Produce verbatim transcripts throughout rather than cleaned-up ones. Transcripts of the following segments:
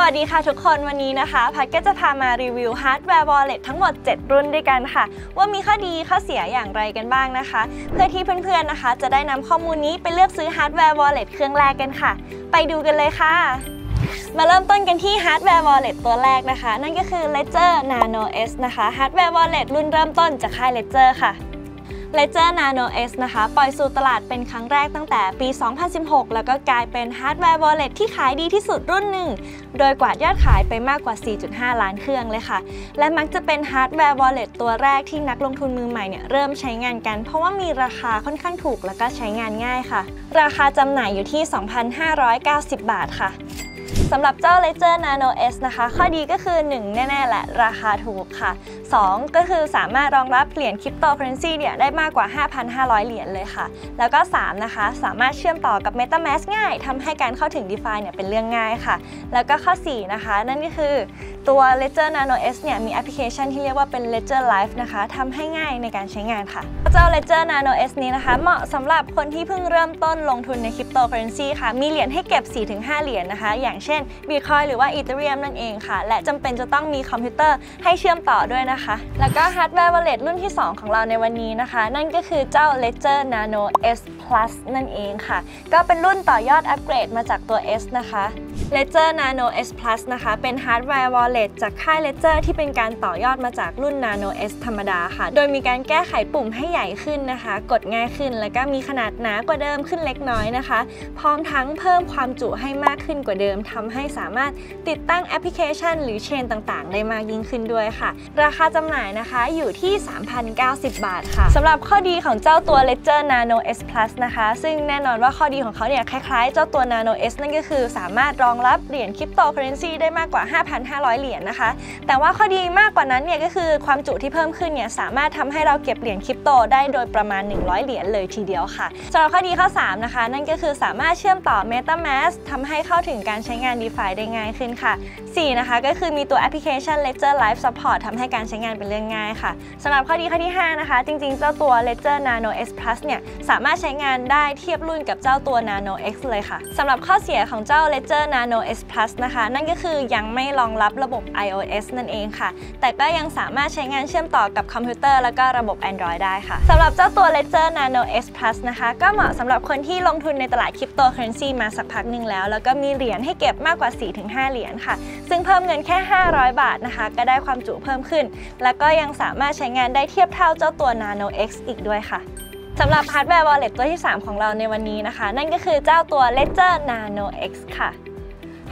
สวัสดีค่ะทุกคนวันนี้นะคะพัดก็จะพามารีวิว Hardware Wallet ทั้งหมดเจ็ดรุ่นด้วยกันค่ะว่ามีข้อดีข้อเสียอย่างไรกันบ้างนะคะเพื่อที่เพื่อนๆนะคะจะได้นำข้อมูลนี้ไปเลือกซื้อ Hardware Wallet เครื่องแรกกันค่ะไปดูกันเลยค่ะมาเริ่มต้นกันที่ Hardware Wallet ตัวแรกนะคะนั่นก็คือ Ledger Nano S นะคะ Hardware Wallet รุ่นเริ่มต้นจากค่าย Ledger ค่ะLedger Nano S นะคะปล่อยสู่ตลาดเป็นครั้งแรกตั้งแต่ปี สองพันสิบหกแล้วก็กลายเป็น Hardware Wallet ที่ขายดีที่สุดรุ่นหนึ่งโดยกวาดยอดขายไปมากกว่า สี่จุดห้า ล้านเครื่องเลยค่ะและมักจะเป็น Hardware Wallet ตัวแรกที่นักลงทุนมือใหม่เนี่ยเริ่มใช้งานกันเพราะว่ามีราคาค่อนข้างถูกแล้วก็ใช้งานง่ายค่ะราคาจำหน่ายอยู่ที่ สองพันห้าร้อยเก้าสิบ บาทค่ะสำหรับเจ้า Ledger Nano S นะคะข้อดีก็คือหนึ่งแน่ๆแหละราคาถูกค่ะสองก็คือสามารถรองรับเหรียญคริปโตเคอเรนซีเนี่ยได้มากกว่า ห้าพันห้าร้อย เหรียญเลยค่ะแล้วก็สามนะคะสามารถเชื่อมต่อกับ MetaMask ง่ายทำให้การเข้าถึง DeFi เนี่ยเป็นเรื่องง่ายค่ะแล้วก็ข้อสี่นะคะนั่นก็คือตัว Ledger Nano S เนี่ยมีแอปพลิเคชันที่เรียกว่าเป็น Ledger Live นะคะทำให้ง่ายในการใช้งานค่ะเจ้า Ledger Nano S นี้นะคะเหมาะสำหรับคนที่เพิ่งเริ่มต้นลงทุนในคริปโตเคอเรนซีค่ะมีเหรียญให้เก็บ สี่ถึงห้า เหรียญนะคะอย่างเช่น Bitcoin หรือว่า Ethereum นั่นเองค่ะและจำเป็นจะต้องมีคอมพิวเตอร์ให้เชื่อมต่อด้วยนะคะแล้วก็ Hardware Wallet รุ่นที่สองของเราในวันนี้นะคะนั่นก็คือเจ้า Ledger Nano S Plus นั่นเองค่ะก็เป็นรุ่นต่อยอดอัปเกรดมาจากตัว S นะคะ Ledger Nano S Plus นะคะเป็น Hardware Wallet จากค่าย Ledger ที่เป็นการต่อยอดมาจากรุ่น Nano S ธรรมดาค่ะโดยมีการแก้ไขปุ่มให้ใหญ่ขึ้นนะคะกดง่ายขึ้นแล้วก็มีขนาดหนากว่าเดิมขึ้นเล็กน้อยนะคะพร้อมทั้งเพิ่มความจุให้มากขึ้นกว่าเดิมทำให้สามารถติดตั้งแอปพลิเคชันหรือเชนต่างๆได้มากยิ่งขึ้นด้วยค่ะราคาจำหน่ายนะคะอยู่ที่ สามพันเก้าสิบ บาทค่ะสำหรับข้อดีของเจ้าตัว Ledger Nano S Plus นะคะซึ่งแน่นอนว่าข้อดีของเขาเนี่ยคล้ายๆเจ้าตัว Nano S นั่นก็คือสามารถรองรับเหรียญคริปโตเคอเรนซีได้มากกว่า ห้าพันห้าร้อย เหรียญนะคะแต่ว่าข้อดีมากกว่านั้นเนี่ยก็คือความจุที่เพิ่มขึ้นเนี่ยสามารถทำให้เราเก็บเหรียญคริปโตได้โดยประมาณหนึ่งร้อยเหรียญเลยทีเดียวค่ะสำหรับข้อดีข้อสามนะคะนั่นก็คือสามารถเชื่อมต่อ MetaMask ทำให้เข้าถึงการใช้งาน DeFi ได้ง่ายขึ้นค่ะสี่นะคะก็คือมีตัวแอปพลิเคชัน Ledger Live Support ทำให้การใช้งานเป็นเรื่องง่ายค่ะสำหรับข้อดีข้อที่ห้านะคะจริงๆเจ้าตัว Ledger Nano S Plus เนี่ยสามารถใช้งานได้เทียบรุ่นกับเจ้าตัว Nano X เลยค่ะสำหรับข้อเสียของเจ้า Ledger Nano S Plus นะคะนั่นก็คือยังไม่รองรับระบบ iOS นั่นเองค่ะแต่ก็ยังสามารถใช้งานเชื่อมต่อกับคอมพิวเตอร์แล้วก็ระบบ Android ได้ค่ะสำหรับเจ้าตัว Ledger Nano S Plus นะคะก็เหมาะสำหรับคนที่ลงทุนในตลาดคริปโตเคอเรนซีมาสักพักหนึ่งแล้วแล้วก็มีเหรียญให้เก็บมากกว่า สี่ถึงห้า เหรียญค่ะซึ่งเพิ่มเงินแค่ห้าร้อยบาทนะคะก็ได้ความจุเพิ่มขึ้นแล้วก็ยังสามารถใช้งานได้เทียบเท่าเจ้าตัว Nano X อีกด้วยค่ะสำหรับ Hardware Wallet ตัวที่สามของเราในวันนี้นะคะนั่นก็คือเจ้าตัว Ledger Nano X ค่ะ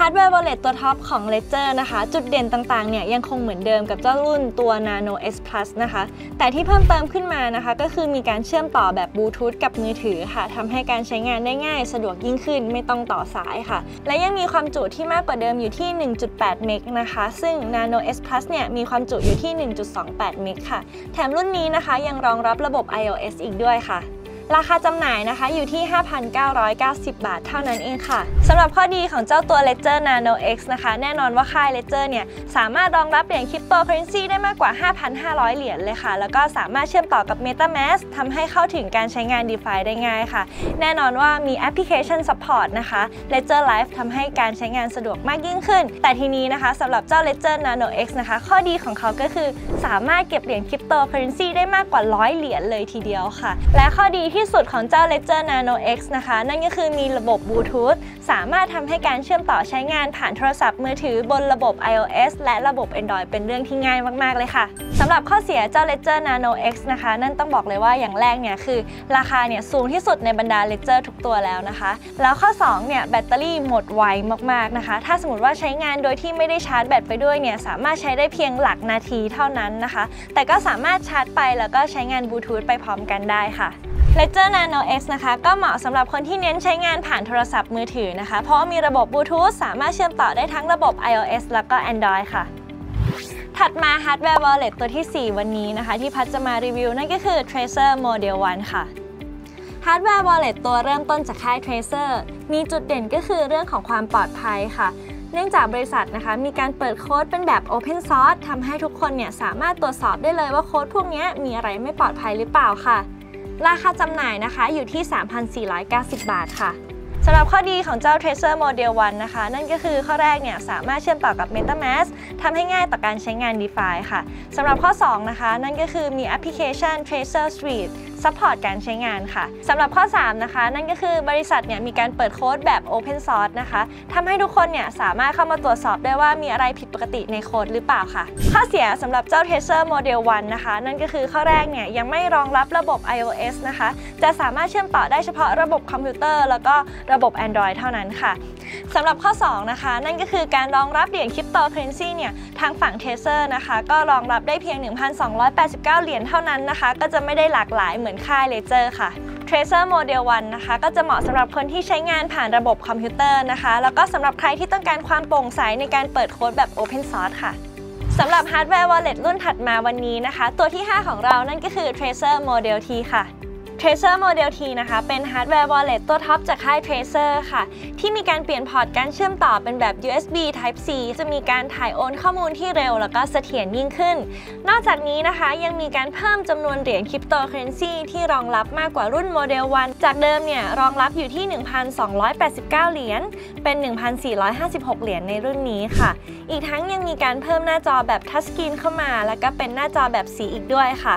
Hardware Wallet ตัวท็อปของ Ledger นะคะจุดเด่นต่างๆเนี่ยยังคงเหมือนเดิมกับเจ้ารุ่นตัว Nano S Plus นะคะแต่ที่เพิ่มเติมขึ้นมานะคะก็คือมีการเชื่อมต่อแบบบลูทูธกับมือถือค่ะทำให้การใช้งานได้ง่ายสะดวกยิ่งขึ้นไม่ต้องต่อสายค่ะและยังมีความจุที่มากกว่าเดิมอยู่ที่ หนึ่งจุดแปด เมกนะคะซึ่ง Nano S Plus เนี่ยมีความจุอยู่ที่ หนึ่งจุดสองแปด เมกค่ะแถมรุ่นนี้นะคะยังรองรับระบบ iOS อีกด้วยค่ะราคาจำหน่ายนะคะอยู่ที่ ห้าพันเก้าร้อยเก้าสิบ บาทเท่านั้นเองค่ะสำหรับข้อดีของเจ้าตัว Ledger Nano X นะคะแน่นอนว่าค่าย Ledger เนี่ยสามารถรองรับเหรียญคริปโตเคอเรนซีได้มากกว่า ห้าพันห้าร้อย เหรียญเลยค่ะแล้วก็สามารถเชื่อมต่อกับ MetaMask ทำให้เข้าถึงการใช้งาน DeFi ได้ง่ายค่ะแน่นอนว่ามีแอปพลิเคชัน Support นะคะ Ledger Live ทำให้การใช้งานสะดวกมากยิ่งขึ้นแต่ทีนี้นะคะสำหรับเจ้า Ledger Nano X นะคะข้อดีของเขาก็คือสามารถเก็บเหรียญคริปโตเคอเรนซีได้มากกว่า หนึ่งร้อย เหรียญเลยทีเดียวค่ะและข้อดีที่สุดของเจ้า Ledger Nano X นะคะนั่นก็คือมีระบบบลูทูธสามารถทำให้การเชื่อมต่อใช้งานผ่านโทรศัพท์มือถือบนระบบ iOS และระบบ Android เป็นเรื่องที่ง่ายมากๆเลยค่ะสำหรับข้อเสียเจ้า Ledger Nano X นะคะนั่นต้องบอกเลยว่าอย่างแรกเนี่ยคือราคาเนี่ยสูงที่สุดในบรรดา Ledger ทุกตัวแล้วนะคะแล้วข้อสองเนี่ยแบตเตอรี่หมดไวมากๆนะคะถ้าสมมติว่าใช้งานโดยที่ไม่ได้ชาร์จแบตไปด้วยเนี่ยสามารถใช้ได้เพียงหลักนาทีเท่านั้นนะคะแต่ก็สามารถชาร์จไปแล้วก็ใช้งานบลูทูธไปพร้อมกันได้ค่ะLedger Nano X นะคะก็เหมาะสำหรับคนที่เน้นใช้งานผ่านโทรศัพท์มือถือนะคะเพราะมีระบบบลูทูธสามารถเชื่อมต่อได้ทั้งระบบ iOS แล้วก็ Android ค่ะถัดมา Hardware Wallet ตัวที่สี่วันนี้นะคะที่พัดจะมารีวิวนั่นก็คือ Trezor Model One ค่ะ Hardware Wallet ตัวเริ่มต้นจากค่าย Trezor มีจุดเด่นก็คือเรื่องของความปลอดภัยค่ะเนื่องจากบริษัทนะคะมีการเปิดโค้ดเป็นแบบ Open Source ทำให้ทุกคนเนี่ยสามารถตรวจสอบได้เลยว่าโค้ดพวกนี้มีอะไรไม่ปลอดภัยหรือเปล่าค่ะราคาจำหน่ายนะคะอยู่ที่ สามพันสี่ร้อยเก้าสิบ บาทค่ะ สำหรับข้อดีของเจ้า Trezor Model One นะคะนั่นก็คือข้อแรกเนี่ยสามารถเชื่อมต่อกับ MetaMask ทำให้ง่ายต่อการใช้งาน DeFi ค่ะสำหรับข้อสองนะคะนั่นก็คือมีแอปพลิเคชัน Trezor Suite ซัพพอร์ตการใช้งานค่ะสำหรับข้อสามนะคะนั่นก็คือบริษัทเนี่ยมีการเปิดโค้ดแบบ Open Source นะคะทำให้ทุกคนเนี่ยสามารถเข้ามาตรวจสอบได้ว่ามีอะไรผิดปกติในโค้ดหรือเปล่าค่ะข้อเสียสำหรับเจ้า Trezor Model One นะคะนั่นก็คือข้อแรกเนี่ยยังไม่รองรับระบบ iOS นะคะจะสามารถเชื่อมต่อได้เฉพาะระบบคอมพิวเตอร์แล้วก็ระบบ Android เท่านั้นค่ะสำหรับข้อสองนะคะนั่นก็คือการรองรับเหรียญคริปโตเคอเรนซีเนี่ยทางฝั่ง Trezor นะคะก็รองรับได้เพียง หนึ่งพันสองร้อยแปดสิบเก้า เหรียญเท่านั้นนะคะก็จะไม่ได้หลากหลายเหมือนค่าย Ledger ค่ะ Trezor Model One นะคะก็จะเหมาะสำหรับคนที่ใช้งานผ่านระบบคอมพิวเตอร์นะคะแล้วก็สำหรับใครที่ต้องการความโปร่งใสในการเปิดโค้ดแบบ Open Source ค่ะสำหรับ Hardware Wallet รุ่นถัดมาวันนี้นะคะตัวที่ห้าของเรานั่นก็คือ Trezor Model T ค่ะ Trezor Model T นะคะเป็น Hardware Wallet ตัวท็อปจากค่าย Trezor ค่ะที่มีการเปลี่ยนพอร์ตการเชื่อมต่อเป็นแบบ ยู เอส บี Type C จะมีการถ่ายโอนข้อมูลที่เร็วแล้วก็เสถียรยิ่งขึ้นนอกจากนี้นะคะยังมีการเพิ่มจำนวนเหรียญคริปโตเคอเรนซีที่รองรับมากกว่ารุ่น Model One จากเดิมเนี่ยรองรับอยู่ที่ หนึ่งพันสองร้อยแปดสิบเก้า เหรียญเป็น หนึ่งพันสี่ร้อยห้าสิบหก เหรียญในรุ่นนี้ค่ะอีกทั้งยังมีการเพิ่มหน้าจอแบบทัชสกรีนเข้ามาแล้วก็เป็นหน้าจอแบบสีอีกด้วยค่ะ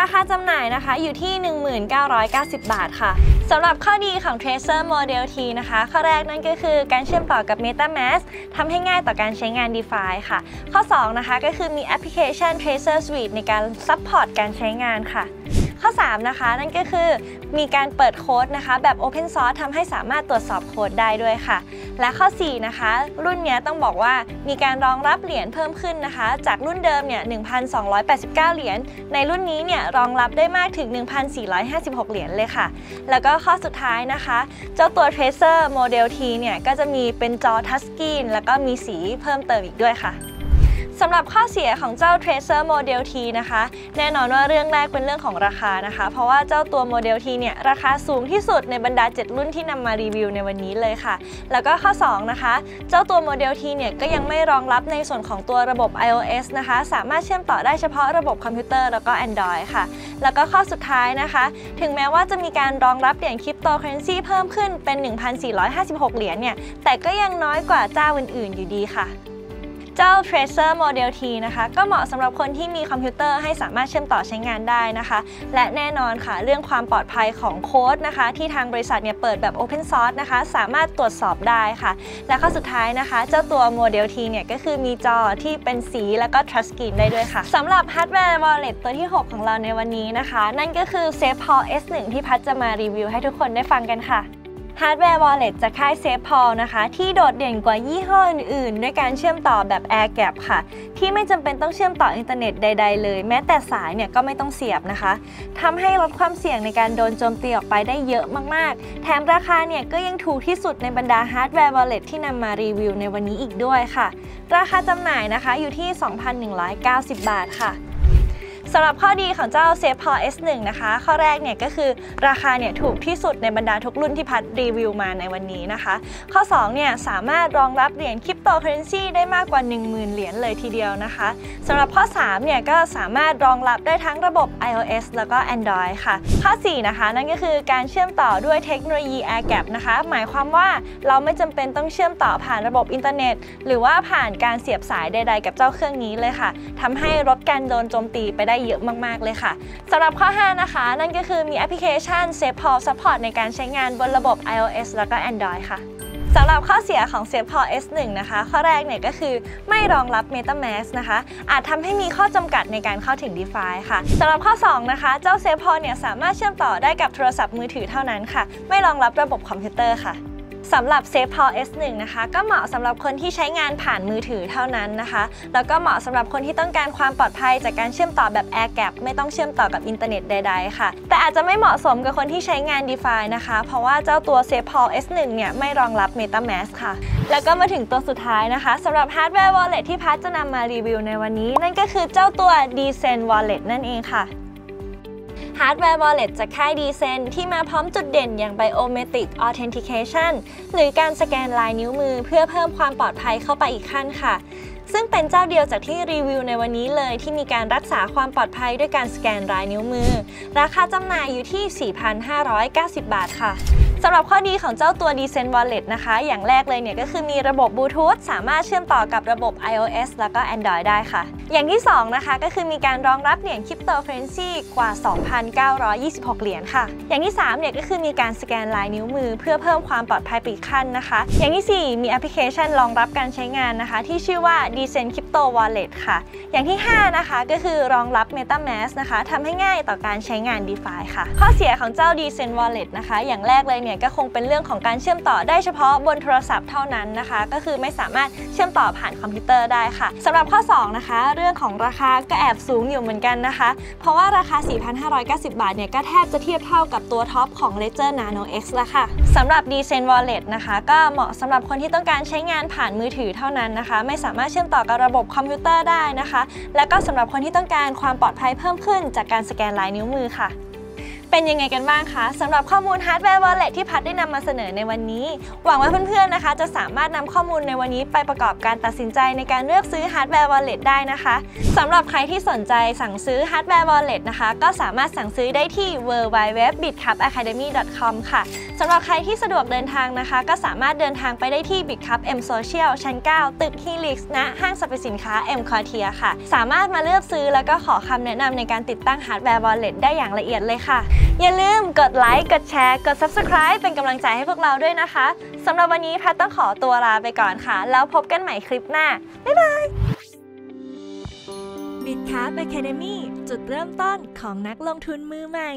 ราคาจำหน่ายนะคะอยู่ที่ หนึ่งหมื่นเก้าร้อยเก้าสิบ บาทค่ะสำหรับข้อดีของ Trezor Model T นะคะข้อแรกนั่นก็คือการเชื่อมต่อกับ MetaMask ทำให้ง่ายต่อการใช้งาน DeFi ค่ะข้อสองนะคะก็คือมีแอปพลิเคชัน Trezor Suite ในการซัพพอร์ตการใช้งานค่ะข้อสามนะคะนั่นก็คือมีการเปิดโค้ดนะคะแบบ Open Source ทำให้สามารถตรวจสอบโค้ดได้ด้วยค่ะและข้อสี่นะคะรุ่นนี้ต้องบอกว่ามีการรองรับเหรียญเพิ่มขึ้นนะคะจากรุ่นเดิมเนี่ย หนึ่งพันสองร้อยแปดสิบเก้า เหรียญในรุ่นนี้เนี่ยรองรับได้มากถึง หนึ่งพันสี่ร้อยห้าสิบหก เหรียญเลยค่ะแล้วก็ข้อสุดท้ายนะคะเจ้าตัว Trezor Model T เนี่ยก็จะมีเป็นจอทัชสกรีนแล้วก็มีสีเพิ่มเติมอีกด้วยค่ะสำหรับข้อเสียของเจ้า Trezor Model T นะคะแน่นอนว่าเรื่องแรกเป็นเรื่องของราคานะคะเพราะว่าเจ้าตัว Model T เนี่ยราคาสูงที่สุดในบรรดาเจ็ดรุ่นที่นำมารีวิวในวันนี้เลยค่ะแล้วก็ข้อสองนะคะเจ้าตัว Model T เนี่ยก็ยังไม่รองรับในส่วนของตัวระบบ iOS นะคะสามารถเชื่อมต่อได้เฉพาะระบบคอมพิวเตอร์แล้วก็ Android ค่ะแล้วก็ข้อสุดท้ายนะคะถึงแม้ว่าจะมีการรองรับเหรียญคริปโตเคอเรนซีเพิ่มขึ้นเป็น หนึ่งพันสี่ร้อยห้าสิบหก เหรียญเนี่ยแต่ก็ยังน้อยกว่าเจ้าอื่นๆอยู่ดีค่ะเจ้า Trezor Model T นะคะก็เหมาะสำหรับคนที่มีคอมพิวเตอร์ให้สามารถเชื่อมต่อใช้งานได้นะคะและแน่นอนค่ะเรื่องความปลอดภัยของโค้ดนะคะที่ทางบริษัทเนี่ยเปิดแบบ Open Source นะคะสามารถตรวจสอบได้ค่ะและข้อสุดท้ายนะคะเจ้าตัว Model T เนี่ยก็คือมีจอที่เป็นสีแล้วก็ Touch Screen ได้ด้วยค่ะสำหรับ Hardware Wallet ตัวที่หกของเราในวันนี้นะคะนั่นก็คือ SafePal เอส หนึ่ง ที่พัดจะมารีวิวให้ทุกคนได้ฟังกันค่ะHardware Wallet จากค่าย SafePal นะคะที่โดดเด่นกว่ายี่ห้ออื่นๆด้วยการเชื่อมต่อแบบ Air Gap ค่ะที่ไม่จำเป็นต้องเชื่อมต่ออินเทอร์เน็ตใดๆเลยแม้แต่สายเนี่ยก็ไม่ต้องเสียบนะคะทำให้ลดความเสี่ยงในการโดนโจมตีออกไปได้เยอะมากๆแถมราคาเนี่ยก็ยังถูกที่สุดในบรรดา Hardware Wallet ที่นำมารีวิวในวันนี้อีกด้วยค่ะราคาจำหน่ายนะคะอยู่ที่ สองพันหนึ่งร้อยเก้าสิบ บาทค่ะสำหรับข้อดีของเจ้า SafePal เอส หนึ่ง นะคะข้อแรกเนี่ยก็คือราคาเนี่ยถูกที่สุดในบรรดาทุกรุ่นที่พัดรีวิวมาในวันนี้นะคะข้อสองเนี่ยสามารถรองรับเหรียญคริปโตเคอเรนซีได้มากกว่า หนึ่งหมื่น เหรียญเลยทีเดียวนะคะสำหรับข้อสามเนี่ยก็สามารถรองรับได้ทั้งระบบ iOS แล้วก็ Android ค่ะข้อสี่นะคะนั่นก็คือการเชื่อมต่อด้วยเทคโนโลยี Air Gap นะคะหมายความว่าเราไม่จำเป็นต้องเชื่อมต่อผ่านระบบอินเทอร์เน็ตหรือว่าผ่านการเสียบสายใดๆกับเจ้าเครื่องนี้เลยค่ะทำให้ลดการโดนโจมตีไปได้เยอะมากๆเลยค่ะสำหรับข้อห้านะคะนั่นก็คือมีแอปพลิเคชัน SafePal Support ในการใช้งานบนระบบ iOS แล้วก็ Android ค่ะสำหรับข้อเสียของ SafePal เอส หนึ่ง นะคะข้อแรกเนี่ยก็คือไม่รองรับ MetaMask นะคะอาจทำให้มีข้อจำกัดในการเข้าถึง DeFi ค่ะสำหรับข้อสองนะคะเจ้า SafePal เนี่ยสามารถเชื่อมต่อได้กับโทรศัพท์มือถือเท่านั้นค่ะไม่รองรับระบบคอมพิวเตอร์ค่ะสำหรับ SafePal เอส หนึ่ง นะคะก็เหมาะสำหรับคนที่ใช้งานผ่านมือถือเท่านั้นนะคะแล้วก็เหมาะสำหรับคนที่ต้องการความปลอดภัยจากการเชื่อมต่อแบบ Air Gap ไม่ต้องเชื่อมต่อกับอินเทอร์เน็ตใดๆค่ะแต่อาจจะไม่เหมาะสมกับคนที่ใช้งาน DeFi นะคะเพราะว่าเจ้าตัว SafePal เอส หนึ่ง เนี่ยไม่รองรับ MetaMask ค่ะแล้วก็มาถึงตัวสุดท้ายนะคะสำหรับ Hardware Wallet ที่พัดจะนำมารีวิวในวันนี้นั่นก็คือเจ้าตัว ดี เซน Wallet นั่นเองค่ะHardware Wallet จากค่าย ดี เซน ที่มาพร้อมจุดเด่นอย่าง Biometric Authentication หรือการสแกนลายนิ้วมือเพื่อเพิ่มความปลอดภัยเข้าไปอีกขั้นค่ะซึ่งเป็นเจ้าเดียวจากที่รีวิวในวันนี้เลยที่มีการรักษาความปลอดภัยด้วยการสแกนลายนิ้วมือราคาจำหน่ายอยู่ที่ สี่พันห้าร้อยเก้าสิบ บาทค่ะ สำหรับข้อดีของเจ้าตัว ดีเซนต์ Wallet นะคะอย่างแรกเลยเนี่ยก็คือมีระบบบลูทูธสามารถเชื่อมต่อกับระบบ ไอโอเอส แล้วก็ แอนดรอยด์ ได้ค่ะอย่างที่สองนะคะก็คือมีการรองรับเหรียญคริปโตเคอเรนซีกว่า สองพันเก้าร้อยยี่สิบหก เหรียญค่ะอย่างที่สามเนี่ยก็คือมีการสแกนลายนิ้วมือเพื่อเพิ่มความปลอดภัยไปอีกขั้นนะคะอย่างที่สี่มีแอปพลิเคชันรองรับการใช้งานนะคะที่ชื่อว่า ดีเซนต์ Crypto Wallet ค่ะอย่างที่ห้านะคะก็คือรองรับ MetaMask นะคะทำให้ง่ายต่อการใช้งาน DeFi ค่ะข้อเสียของเจ้า ดีเซนต์ Wallet นะคะอย่างแรกเลยเนี่ยก็คงเป็นเรื่องของการเชื่อมต่อได้เฉพาะบนโทรศัพท์เท่านั้นนะคะก็คือไม่สามารถเชื่อมต่อผ่านคอมพิวเตอร์ได้ค่ะสำหรับข้อสองนะคะเรื่องของราคาก็แอบสูงอยู่เหมือนกันนะคะเพราะว่าราคา สี่พันห้าร้อยเก้าสิบบาทเนี่ยก็แทบจะเทียบเท่ากับตัวท็อปของ Ledger Nano X แล้วค่ะสำหรับ ดีเซนต์ Wallet นะคะก็เหมาะสำหรับคนที่ต้องการใช้งานผ่านมือถือเท่านั้นนะคะไม่สามารถเชื่อมต่อกับระบบคอมพิวเตอร์ได้นะคะและก็สำหรับคนที่ต้องการความปลอดภัยเพิ่มขึ้นจากการสแกนลายนิ้วมือค่ะเป็นยังไงกันบ้างคะสำหรับข้อมูล Hardware Wallet ที่พัดได้นำมาเสนอในวันนี้หวังว่าเพื่อนๆนะคะจะสามารถนำข้อมูลในวันนี้ไปประกอบการตัดสินใจในการเลือกซื้อ Hardware Wallet ได้นะคะสำหรับใครที่สนใจสั่งซื้อ Hardware Wallet นะคะก็สามารถสั่งซื้อได้ที่ ดับเบิลยู ดับเบิลยู ดับเบิลยู ดอท บิทคับ อะคาเดมี่ ดอท คอม ค่ะสำหรับใครที่สะดวกเดินทางนะคะก็สามารถเดินทางไปได้ที่ Bitkub M Social ชั้น เก้า ตึก Helix ณ ห้างสรรพสินค้า M Quartier ค่ะสามารถมาเลือกซื้อแล้วก็ขอคำแนะนำในการติดตั้ง Hardware Wallet ได้อย่างละเอียดเลยค่ะอย่าลืมกดไลค์กดแชร์กด ซับสไครบ์ เป็นกำลังใจให้พวกเราด้วยนะคะสำหรับวันนี้พัดต้องขอตัวลาไปก่อนค่ะแล้วพบกันใหม่คลิปหน้าบ๊ายบาย Bitkub Academy จุดเริ่มต้นของนักลงทุนมือใหม่